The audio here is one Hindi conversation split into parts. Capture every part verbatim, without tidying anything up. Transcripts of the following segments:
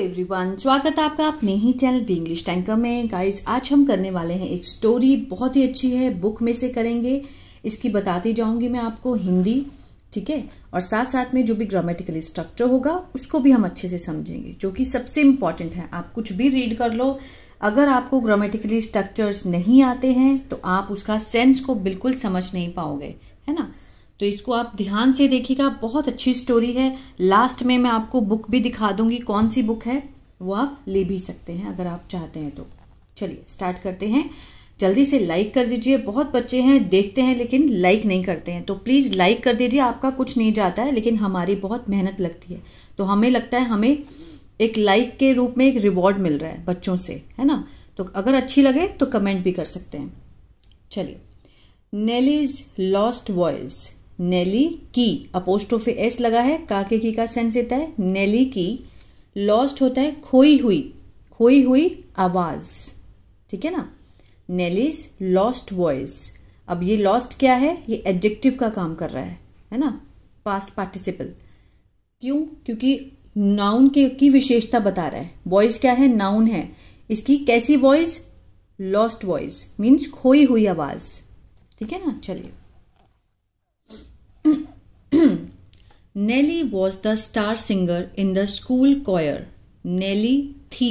एवरीवन, स्वागत है आपका अपने ही चैनल बी इंग्लिश टैंकर में। गाइस, आज हम करने वाले हैं एक स्टोरी, बहुत ही अच्छी है, बुक में से करेंगे। इसकी बताती जाऊंगी मैं आपको हिंदी, ठीक है, और साथ साथ में जो भी ग्रामेटिकल स्ट्रक्चर होगा उसको भी हम अच्छे से समझेंगे, जो कि सबसे इम्पॉर्टेंट है। आप कुछ भी रीड कर लो, अगर आपको ग्रामेटिकली स्ट्रक्चर्स नहीं आते हैं तो आप उसका सेंस को बिल्कुल समझ नहीं पाओगे, है ना। तो इसको आप ध्यान से देखिएगा, बहुत अच्छी स्टोरी है। लास्ट में मैं आपको बुक भी दिखा दूंगी, कौन सी बुक है वो आप ले भी सकते हैं अगर आप चाहते हैं तो। चलिए स्टार्ट करते हैं। जल्दी से लाइक कर दीजिए, बहुत बच्चे हैं देखते हैं लेकिन लाइक नहीं करते हैं, तो प्लीज़ लाइक कर दीजिए। आपका कुछ नहीं जाता है लेकिन हमारी बहुत मेहनत लगती है, तो हमें लगता है हमें एक लाइक के रूप में एक रिवॉर्ड मिल रहा है बच्चों से, है ना। तो अगर अच्छी लगे तो कमेंट भी कर सकते हैं। चलिए, नेलीज लॉस्ट वॉयस, नेली की, अपोस्ट्रोफे एस लगा है, काके की का सेंस देता है। नेली की, लॉस्ट होता है खोई हुई, खोई हुई आवाज, ठीक है ना। नेलीज लॉस्ट वॉइस, अब ये लॉस्ट क्या है, ये एडजेक्टिव का काम कर रहा है, है ना, पास्ट पार्टिसिपल। क्यों? क्योंकि नाउन के की विशेषता बता रहा है। वॉइस क्या है? नाउन है। इसकी कैसी वॉइस? लॉस्ट वॉइस, मीन्स खोई हुई आवाज, ठीक है ना। चलिए, Nelly was the star singer in the school choir. Nelly थी,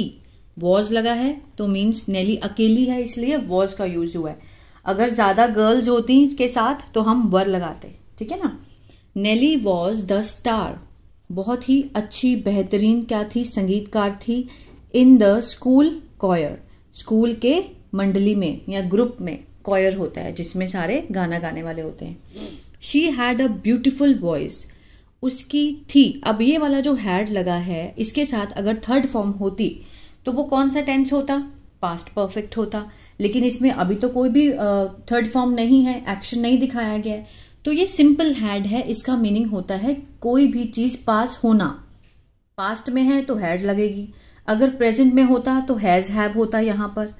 was लगा है तो means Nelly अकेली है, इसलिए was का यूज हुआ है। अगर ज्यादा गर्ल्स होती इसके साथ तो हम वर लगाते, ठीक है ना। Nelly was the star, बहुत ही अच्छी, बेहतरीन क्या थी, संगीतकार थी। In the school choir, school के मंडली में या ग्रुप में choir होता है जिसमें सारे गाना गाने वाले होते हैं। She had a beautiful voice, उसकी थी। अब ये वाला जो हैड लगा है इसके साथ अगर थर्ड फॉर्म होती तो वो कौन सा टेंस होता? पास्ट परफेक्ट होता, लेकिन इसमें अभी तो कोई भी थर्ड फॉर्म नहीं है, एक्शन नहीं दिखाया गया है, तो ये सिंपल हैड है। इसका मीनिंग होता है कोई भी चीज पास होना। पास्ट में है तो हैड लगेगी, अगर प्रेजेंट में होता तो हैज हैव होता यहाँ पर,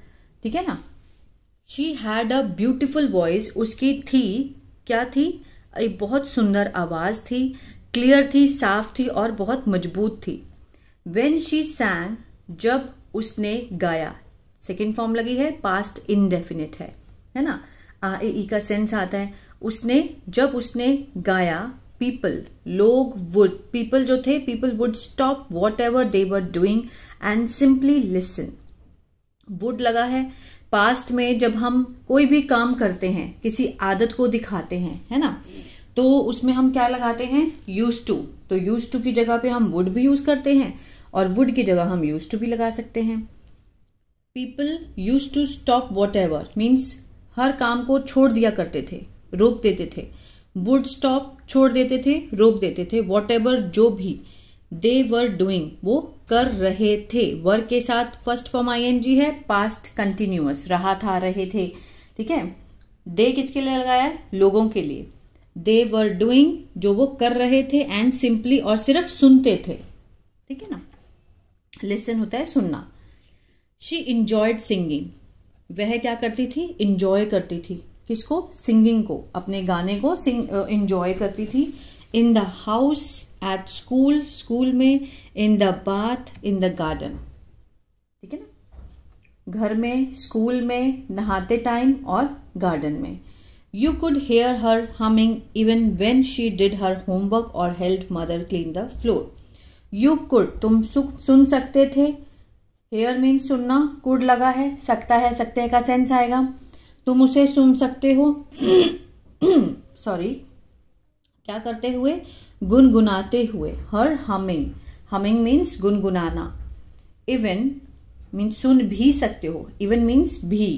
ठीक है ना। She had a beautiful voice, उसकी थी, क्या थी, एक बहुत सुंदर आवाज थी, क्लियर थी, साफ थी और बहुत मजबूत थी। When she sang, जब उसने गाया, सेकेंड फॉर्म लगी है, पास्ट इनडेफिनिट है, है ना, आ ए ई का सेंस आता है। उसने, जब उसने गाया, पीपल, लोग, वुड, पीपल जो थे, people would stop whatever they were doing and simply listen. Would लगा है, पास्ट में जब हम कोई भी काम करते हैं, किसी आदत को दिखाते हैं, है ना, तो उसमें हम क्या लगाते हैं? Use to. तो यूज टू की जगह पे हम वुड भी यूज करते हैं और वुड की जगह हम यूज टू भी लगा सकते हैं। People use to stop whatever, means हर काम को छोड़ दिया करते थे, रोक देते थे। वुड स्टॉप, छोड़ देते थे, रोक देते थे। वॉट एवर, जो भी। दे वर डूइंग, वो कर रहे थे। वर के साथ first form I N G है, पास्ट कंटिन्यूअस, रहा था, रहे थे, ठीक है। दे किसके लिए लगाया? लोगों के लिए। दे वर डूइंग, जो वो कर रहे थे, एंड सिंपली, और सिर्फ सुनते थे, ठीक है ना। लिसन होता है सुनना। शी इंजॉयड सिंगिंग, वह क्या करती थी? इंजॉय करती थी, किसको? सिंगिंग को, अपने गाने को इंजॉय करती थी। In the house, at school, school में। In the bath, in the garden, ठीक है ना, घर में, स्कूल में, नहाते टाइम और गार्डन में। You could hear her humming even when she did her homework or helped mother clean the floor. You could, तुम सुन सकते थे। Hear means सुनना, could लगा है, सकता है, सकते का सेंस आएगा। तुम उसे सुन सकते हो सॉरी क्या करते हुए? गुनगुनाते हुए। Her humming, humming means गुनगुनाना। Even means सुन भी सकते हो, even means भी।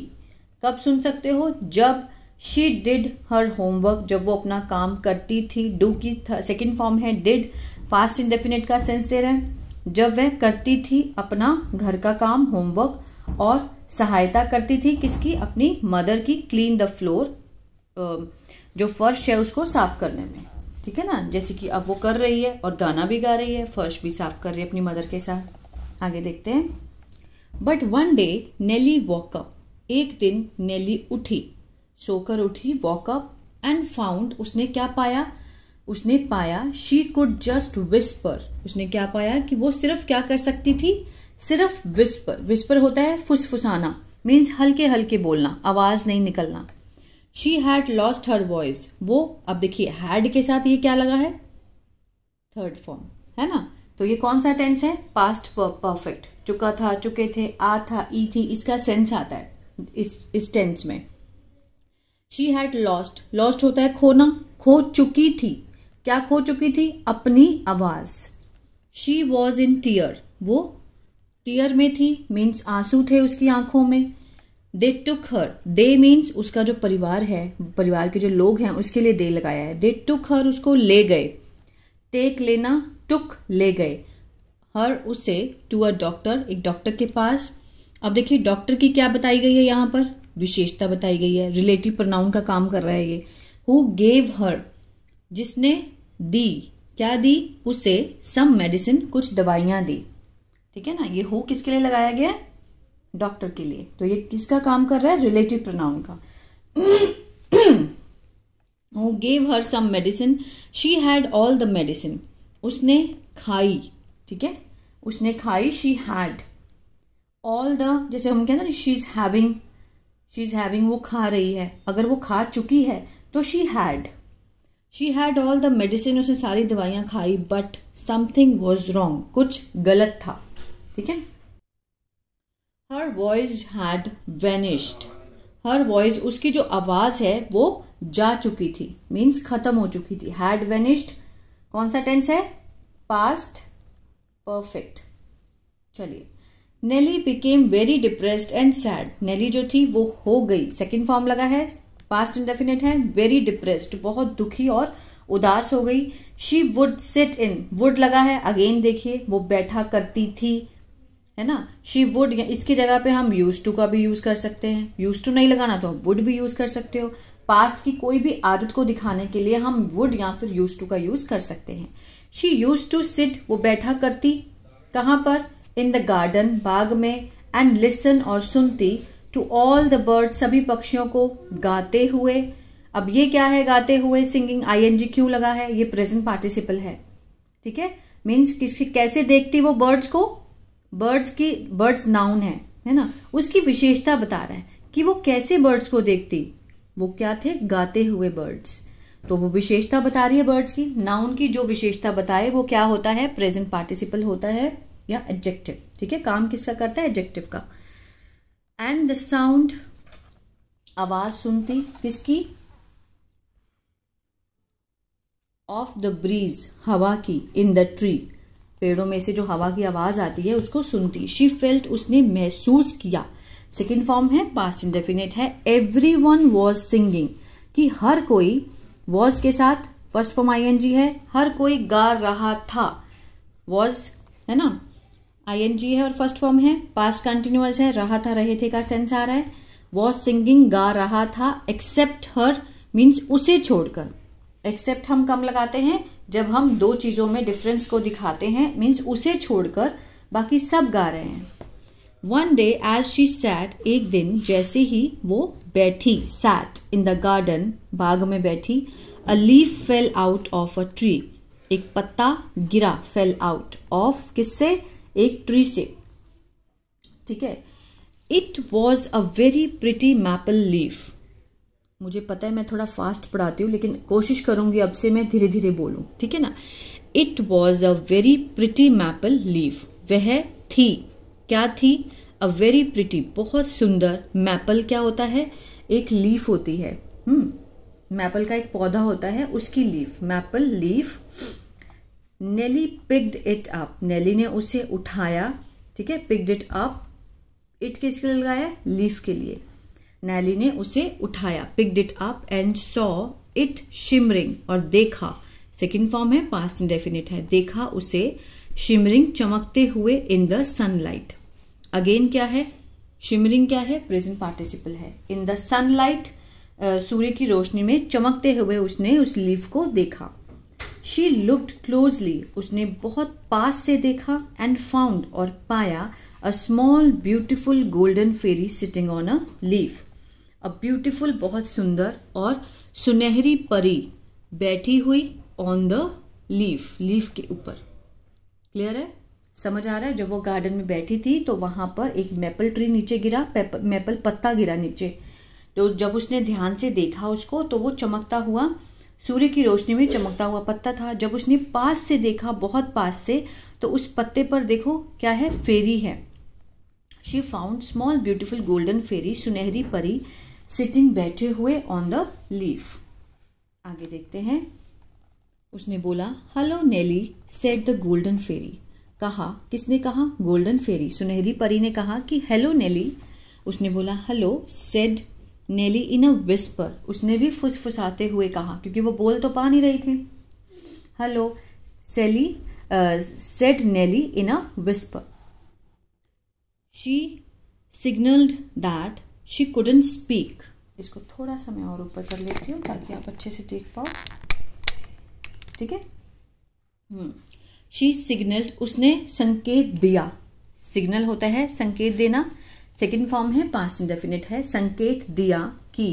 कब सुन सकते हो? जब शी डिड हर होमवर्क, जब वो अपना काम करती थी। डू की सेकेंड फॉर्म है डिड, पास्ट इंडेफिनिट का सेंस दे रहा है। जब वह करती थी अपना घर का काम, होमवर्क, और सहायता करती थी किसकी? अपनी मदर की, क्लीन द फ्लोर, जो फर्श है उसको साफ करने में, ठीक है ना। जैसे कि अब वो कर रही है और गाना भी गा रही है, फर्श भी साफ कर रही है अपनी मदर के साथ। आगे देखते हैं। But one day Nelly woke up, एक दिन नेली उठी, सोकर उठी, वॉकअप, एंड फाउंड, उसने क्या पाया? उसने पाया शी कुड जस्ट विस्पर, उसने क्या पाया कि वो सिर्फ क्या कर सकती थी, सिर्फ विस्पर। विस्पर होता है फुसफुसाना, मीन्स हल्के हल्के बोलना, आवाज नहीं निकलना। She had lost her voice, वो अब देखिए हैड के साथ ये क्या लगा है, थर्ड फॉर्म है ना, तो ये कौन सा टेंस है, पास्ट परफेक्ट। चुका था, चुके थे, आ था, ई थी, इसका सेंस आता है इस इस टेंस में। शी हैड लॉस्ट, लॉस्ट होता है खोना, खो चुकी थी, क्या खो चुकी थी, अपनी आवाज। शी वॉज इन टीयर, वो टीयर में थी, मीन्स आंसू थे उसकी आंखों में। दे टुक हर, दे मीन्स उसका जो परिवार है, परिवार के जो लोग हैं उसके लिए दे लगाया है। दे टुक हर, उसको ले गए, टेक लेना, टुक ले गए, हर उसे, टू अ डॉक्टर, एक डॉक्टर के पास। अब देखिए डॉक्टर की क्या बताई गई है, यहाँ पर विशेषता बताई गई है, रिलेटिव प्रोनाउन का काम कर रहा है ये। हु गेव हर, जिसने दी, क्या दी, उसे सम मेडिसिन, कुछ दवाइयाँ दी, ठीक है ना। ये हु किसके लिए लगाया गया है, डॉक्टर के लिए, तो ये किसका काम कर रहा है, रिलेटिव प्रोनाउन का। Who gave her some medicine, she had all the medicine, उसने खाई, ठीक है, उसने खाई। शी हैड ऑल द, जैसे हम कहते हैं ना she is having, she is having वो खा रही है, अगर वो खा चुकी है तो she had, she had all the medicine, उसने सारी दवाइयाँ खाई। बट समथिंग वॉज रॉन्ग, कुछ गलत था, ठीक है। Her voice had vanished, her voice उसकी जो आवाज़ है वो जा चुकी थी, मीन्स खत्म हो चुकी थी। हैड वैनिश्ड कौन सा टेंस है, पास्ट परफेक्ट। चलिए, Nelly became very depressed and sad, Nelly जो थी वो हो गई, सेकेंड फॉर्म लगा है, पास्ट इंडेफिनेट है, वेरी डिप्रेस्ड बहुत दुखी और उदास हो गई। She would sit in, would लगा है, अगेन देखिए वो बैठा करती थी, है ना। शी वुड, इसकी जगह पे हम यूज टू का भी यूज कर सकते हैं, यूज टू नहीं लगाना तो आप वुड भी यूज कर सकते हो। पास्ट की कोई भी आदत को दिखाने के लिए हम वुड या फिर यूज टू का यूज कर सकते हैं। शी यूज टू सिट, वो बैठा करती, कहाँ पर, इन द गार्डन, बाग में, एंड लिसन और सुनती, टू ऑल द बर्ड्स, सभी पक्षियों को, गाते हुए। अब ये क्या है, गाते हुए, सिंगिंग, आई एन जी क्यू लगा है, ये प्रेजेंट पार्टिसिपल है, ठीक है। मीन्स किसी कैसे देखती वो बर्ड्स को, बर्ड्स की, बर्ड्स नाउन है, है ना, उसकी विशेषता बता रहा है कि वो कैसे बर्ड्स को देखती, वो क्या थे, गाते हुए बर्ड्स, तो वो विशेषता बता रही है बर्ड्स की। नाउन की जो विशेषता बताए वो क्या होता है, प्रेजेंट पार्टिसिपल होता है या एडजेक्टिव, ठीक है, काम किसका करता है, एडजेक्टिव का। एंड द साउंड, आवाज सुनती, किसकी, ऑफ द ब्रीज, हवा की, इन द ट्री, पेड़ों में से जो हवा की आवाज आती है उसको सुनती। शी फेल्ट, उसने महसूस किया, सेकेंड फॉर्म है, पास्ट इंडेफिनेट है। एवरी वन वॉज सिंगिंग, कि हर कोई, वॉज के साथ first form I N G है, हर कोई गा रहा था, वॉज है ना आई एन जी है और फर्स्ट फॉर्म है, पास्ट कंटिन्यूअस है, रहा था, रहे थे का सेंस आ रहा है, वॉज सिंगिंग, गा रहा था। एक्सेप्ट हर मीन्स उसे छोड़कर, एक्सेप्ट हम कम लगाते हैं जब हम दो चीज़ों में डिफरेंस को दिखाते हैं, मीन्स उसे छोड़कर बाकी सब गा रहे हैं। One day as she sat, एक दिन जैसे ही वो बैठी, सैट इन द गार्डन, बाग में बैठी, a leaf fell out of a tree, एक पत्ता गिरा, फेल आउट ऑफ किससे, एक ट्री से, ठीक है। It was a very pretty maple leaf, मुझे पता है मैं थोड़ा फास्ट पढ़ाती हूँ लेकिन कोशिश करूँगी अब से मैं धीरे धीरे बोलूँ, ठीक है ना। It was a very pretty maple leaf, वह थी, क्या थी, अ वेरी प्रिटी, बहुत सुंदर, मैपल क्या होता है, एक लीफ होती है, हम्म मैपल का एक पौधा होता है, उसकी leaf, maple leaf. Nelly picked it up, Nelly ने उसे उठाया, ठीक है, पिक्ड इट अप, इट किसके लिए लगाया, लीफ के लिए, नेली ने उसे उठाया, picked it up, and saw it shimmering, और देखा, सेकेंड फॉर्म है, पास्ट इंडेफिनिट है, देखा उसे, शिमरिंग चमकते हुए, इन द सनलाइट, अगेन क्या है, शिमरिंग क्या है, प्रेजेंट पार्टिसिपल है, इन द सनलाइट, सूर्य की रोशनी में चमकते हुए उसने उस लीफ को देखा। शी लुक्ड क्लोजली, उसने बहुत पास से देखा, एंड फाउंड, और पाया, a small beautiful golden fairy sitting on a leaf, a beautiful बहुत सुंदर और सुनहरी परी बैठी हुई ऑन द लीफ, लीफ के ऊपर। क्लियर है, समझ आ रहा है। जब वो गार्डन में बैठी थी तो वहां पर एक मेपल ट्री नीचे गिरा, मेपल पत्ता गिरा नीचे, तो जब उसने ध्यान से देखा उसको तो वो चमकता हुआ सूर्य की रोशनी में चमकता हुआ पत्ता था। जब उसने पास से देखा, बहुत पास से, तो उस पत्ते पर देखो क्या है, फेरी है। She found small beautiful golden fairy, सुनहरी परी, सिटिंग बैठे हुए ऑन द लीफ। आगे देखते हैं। उसने बोला, hello Nelly, said the golden fairy. कहा, किसने कहा? गोल्डन फेरी, सुनहरी परी ने कहा कि हेलो नेली। उसने बोला, hello, said Nelly in a whisper, उसने भी फुसफुसाते हुए कहा, क्योंकि वो बोल तो पा नहीं रही थी। Hello Sally, said Nelly in a whisper. She signalled that she couldn't speak. इसको थोड़ा सा मैं और ऊपर कर लेती हूँ ताकि आप अच्छे से देख पाओ, ठीक है। शी सिग्नल्ड, उसने संकेत दिया। सिग्नल होता है संकेत देना, सेकेंड फॉर्म है, पास्ट इंडेफिनिट है। संकेत दिया कि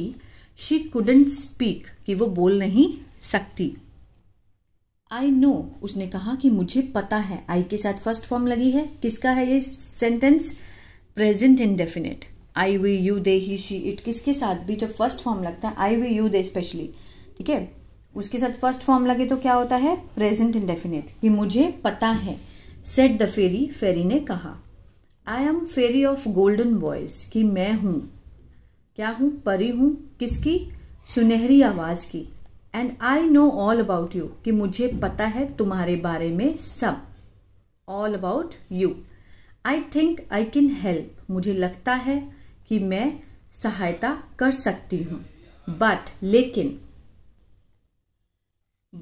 शी कुडंट स्पीक, कि वो बोल नहीं सकती। आई नो, उसने कहा कि मुझे पता है। आई के साथ फर्स्ट फॉर्म लगी है। किसका है ये sentence? Present indefinite. I we you, they, he, she, it, किसके साथ भी जब फर्स्ट फॉर्म लगता है, I we you they specially, ठीक है, उसके साथ फर्स्ट फॉर्म लगे तो क्या होता है? प्रेजेंट इंडेफिनिट, कि मुझे पता है। सेड द फेरी, फेरी ने कहा। I am fairy of golden voice, कि मैं हूँ, क्या हूँ? परी हूँ। किसकी? सुनहरी आवाज़ की। And I know all about you, कि मुझे पता है तुम्हारे बारे में सब। All about you. I think I can help, मुझे लगता है कि मैं सहायता कर सकती हूँ। बट, लेकिन,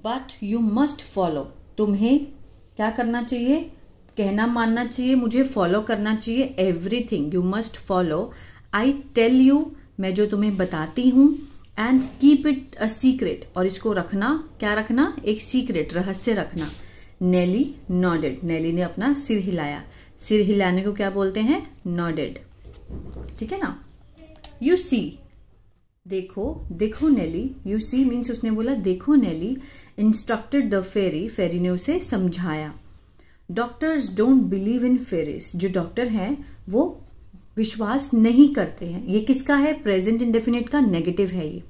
बट यू मस्ट फॉलो, तुम्हें क्या करना चाहिए? कहना मानना चाहिए, मुझे फॉलो करना चाहिए। Everything, you must follow. I tell you, मैं जो तुम्हें बताती हूँ। And keep it a secret, और इसको रखना, क्या रखना? एक सीक्रेट, रहस्य रखना। नेली नॉडेड, नेली ने अपना सिर हिलाया। सिर हिलाने को क्या बोलते हैं? नॉडेड, ठीक है ना। यू सी, देखो, देखो नेली, यू सी मीन्स उसने बोला, देखो नेली, इंस्ट्रक्टेड द फेरी, फेरी ने उसे समझाया। Doctors don't believe in fairies, जो डॉक्टर हैं वो विश्वास नहीं करते हैं। ये किसका है? प्रेजेंट इंडेफिनिट का नेगेटिव है ये।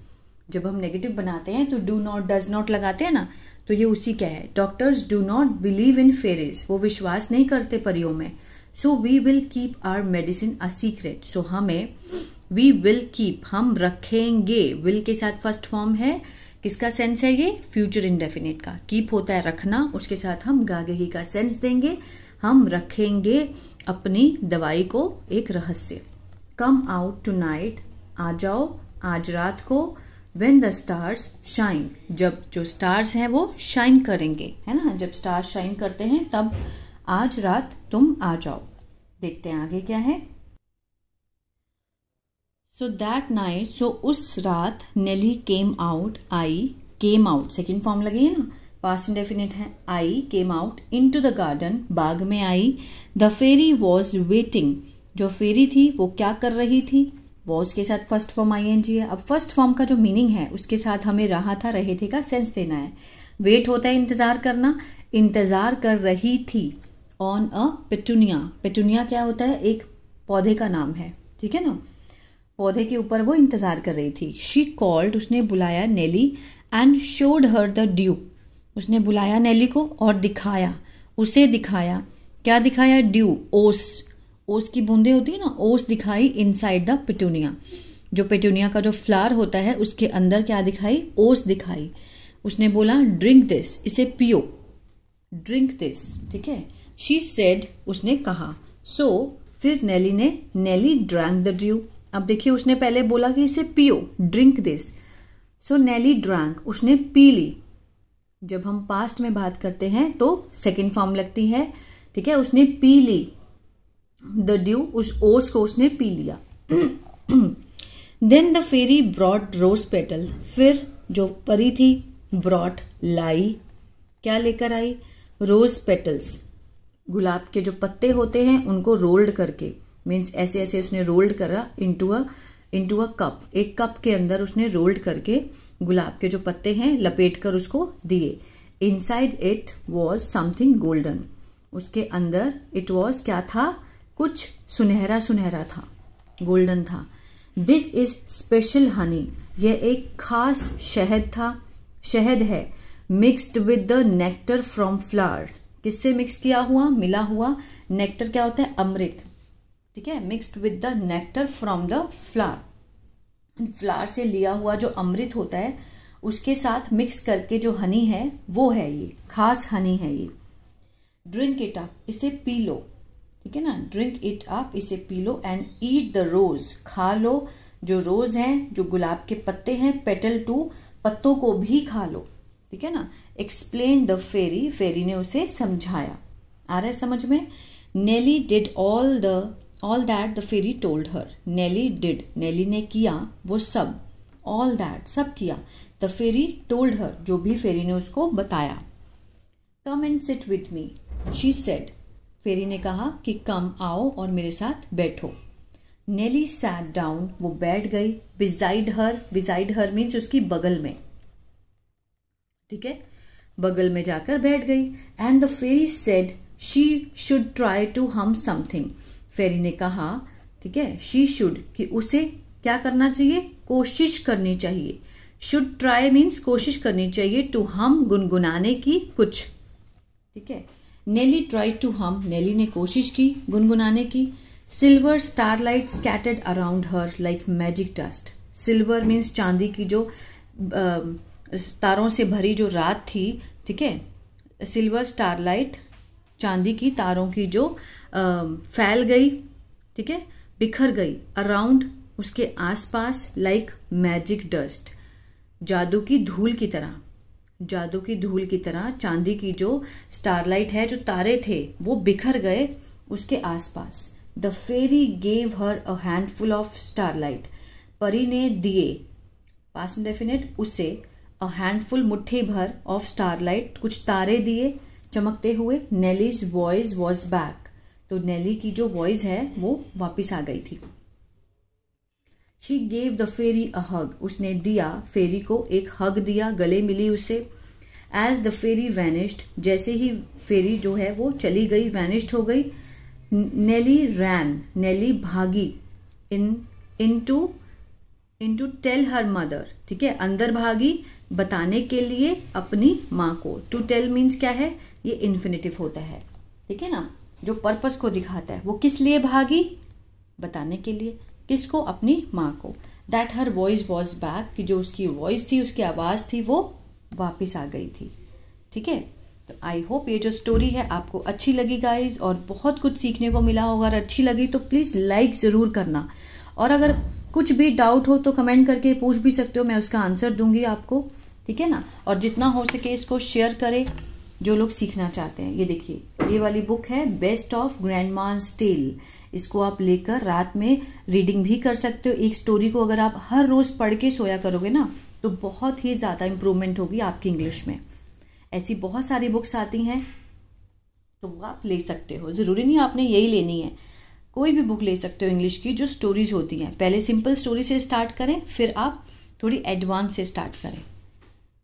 जब हम नेगेटिव बनाते हैं तो डू नॉट, डज नॉट लगाते हैं ना, तो ये उसी क्या है। Doctors do not believe in fairies, वो विश्वास नहीं करते परियों में। So we will keep our medicine a secret, so हमें, वी विल कीप, हम रखेंगे। विल के साथ फर्स्ट फॉर्म है, इसका सेंस है ये फ्यूचर इंडेफिनिट का। कीप होता है रखना, उसके साथ हम गागेही का सेंस देंगे। हम रखेंगे अपनी दवाई को एक रहस्य। कम आउट टुनाइट, आ जाओ आज रात को। व्हेन द स्टार्स शाइन, जब जो स्टार्स हैं वो शाइन करेंगे, है ना, जब स्टार्स शाइन करते हैं तब। आज रात तुम आ जाओ। देखते हैं आगे क्या है। सो दैट नाइट, सो उस रात, Nelly came out, I came out, second form लगी है ना, पास्ट इंडेफिनिट है। I came out into the garden, बाग में आई। द फेरी वॉज वेटिंग, जो फेरी थी वो क्या कर रही थी? वॉज के साथ first form I N G है। अब फर्स्ट फॉर्म का जो मीनिंग है उसके साथ हमें रहा था, रहे थे का सेंस देना है। वेट होता है इंतजार करना, इंतजार कर रही थी। ऑन अ पेटूनिया, पेटूनिया क्या होता है? एक पौधे का नाम है, ठीक है ना, पौधे के ऊपर वो इंतजार कर रही थी। शी कॉल्ड, उसने बुलाया Nelly. And showed her the dew, उसने बुलाया नेली को और दिखाया, उसे दिखाया। क्या दिखाया? ड्यू, ओस, ओस की बूंदें होती है ना, ओस दिखाई। इनसाइड द पेटूनिया, जो पेटूनिया का जो फ्लावर होता है उसके अंदर क्या दिखाई? ओस दिखाई। उसने बोला ड्रिंक दिस, इसे पियो, ड्रिंक दिस, ठीक है। शी सेड, उसने कहा। सो so, फिर नेली ने, नेली ड्रैंक द ड्यू। अब देखिए उसने पहले बोला कि इसे पियो, drink this, so Nelly drank, उसने पी ली। जब हम पास्ट में बात करते हैं तो सेकेंड फॉर्म लगती है, ठीक है। उसने पी ली द ड्यू, उस ओस को उसने पी लिया। Then the fairy brought rose petal, फिर जो परी थी, ब्रॉट लाई, क्या लेकर आई? रोज पेटल्स, गुलाब के जो पत्ते होते हैं उनको रोल्ड करके, मीन्स ऐसे ऐसे उसने रोल्ड करा into a into a cup, एक कप के अंदर उसने रोल्ड करके गुलाब के जो पत्ते हैं लपेट कर उसको दिए। Inside it was something golden, उसके अंदर इट वॉज क्या था, कुछ सुनहरा सुनहरा था, गोल्डन था. दिस इज स्पेशल हनी, यह एक खास शहद था, शहद है, mixed with the nectar from flower, किससे मिक्स किया हुआ, मिला हुआ, नेक्टर क्या होता है, अमृत, ठीक है, mixed with the nectar from the flower, flower से लिया हुआ जो अमृत होता है उसके साथ मिक्स करके जो हनी है वो है, ये खास हनी है ये. ड्रिंक इट अप, इसे पी लो, ठीक है ना, ड्रिंक इट अप, इसे पी लो. एंड ईट द रोज, खा लो जो रोज हैं, जो गुलाब के पत्ते हैं, पेटल टू, पत्तों को भी खा लो, ठीक है ना. एक्सप्लेन द फेरी, फेरी ने उसे समझाया, आ रहा है समझ में. Nelly did all the all that the fairy told her, Nelly did, Nelly ने किया वो सब, ऑल दैट सब किया, द फेरी टोल्ड हर, जो भी फेरी ने उसको बताया. Come and sit with me, she said, फेरी ने कहा कि कम आओ और मेरे साथ बैठो. नेली सैट डाउन, वो बैठ गई, beside her, beside her means उसकी बगल में, ठीक है, बगल में जाकर बैठ गई. And the fairy said she should try to hum something, फेरी ने कहा, ठीक है, शी शुड कि उसे क्या करना चाहिए, कोशिश करनी चाहिए, शुड ट्राई मीन्स कोशिश करनी चाहिए, टू हम गुनगुनाने की कुछ, ठीक है. नेली ट्राई टू हम, नेली ने कोशिश की गुनगुनाने की. Silver starlight scattered around her like magic dust, silver means चांदी की जो आ, तारों से भरी जो रात थी, ठीक है, सिल्वर स्टारलाइट चांदी की तारों की जो आ, फैल गई, ठीक है, बिखर गई, अराउंड उसके आसपास, लाइक मैजिक डस्ट, जादू की धूल की तरह, जादू की धूल की तरह चांदी की जो स्टारलाइट है, जो तारे थे वो बिखर गए उसके आसपास. The fairy gave her a handful of starlight, परी ने दिए, पास्ट इंडेफिनिट, उसे अ हैंडफुल मुट्ठी भर ऑफ स्टारलाइट, कुछ तारे दिए चमकते हुए. नेलीज वॉइस वॉज बैक, तो नेली की जो वॉइस है वो वापस आ गई थी. She gave the fairy a hug, उसने दिया फेरी को एक हग दिया, गले मिली उसे. एज द फेरी वैनिश्ड, जैसे ही फेरी जो है वो चली गई, वैनिश्ड हो गई. नेली रैन, नेली भागी, in into in to tell her mother, ठीक है, अंदर भागी बताने के लिए अपनी माँ को. टू टेल मीन्स क्या है, ये इन्फिनेटिव होता है, ठीक है ना, जो पर्पस को दिखाता है. वो किस लिए भागी, बताने के लिए, किसको, अपनी माँ को. That her voice was back, कि जो उसकी वॉइस थी, उसकी आवाज़ थी, वो वापस आ गई थी, ठीक है. तो आई होप ये जो स्टोरी है आपको अच्छी लगी गाइज, और बहुत कुछ सीखने को मिला होगा. अगर अच्छी लगी तो प्लीज़ लाइक ज़रूर करना, और अगर कुछ भी डाउट हो तो कमेंट करके पूछ भी सकते हो, मैं उसका आंसर दूंगी आपको, ठीक है ना. और जितना हो सके इसको शेयर करें जो लोग सीखना चाहते हैं. ये देखिए, ये वाली बुक है बेस्ट ऑफ ग्रैंडमास टेल, इसको आप लेकर रात में रीडिंग भी कर सकते हो. एक स्टोरी को अगर आप हर रोज़ पढ़ के सोया करोगे ना, तो बहुत ही ज़्यादा इम्प्रूवमेंट होगी आपकी इंग्लिश में. ऐसी बहुत सारी बुक्स आती हैं, तो वो आप ले सकते हो, ज़रूरी नहीं आपने यही लेनी है, कोई भी बुक ले सकते हो इंग्लिश की जो स्टोरीज होती हैं. पहले सिंपल स्टोरी से स्टार्ट करें, फिर आप थोड़ी एडवांस से स्टार्ट करें.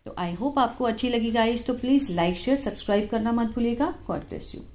तो आई होप आपको अच्छी लगी गाइस, तो प्लीज़ लाइक शेयर सब्सक्राइब करना मत भूलिएगा. God bless you.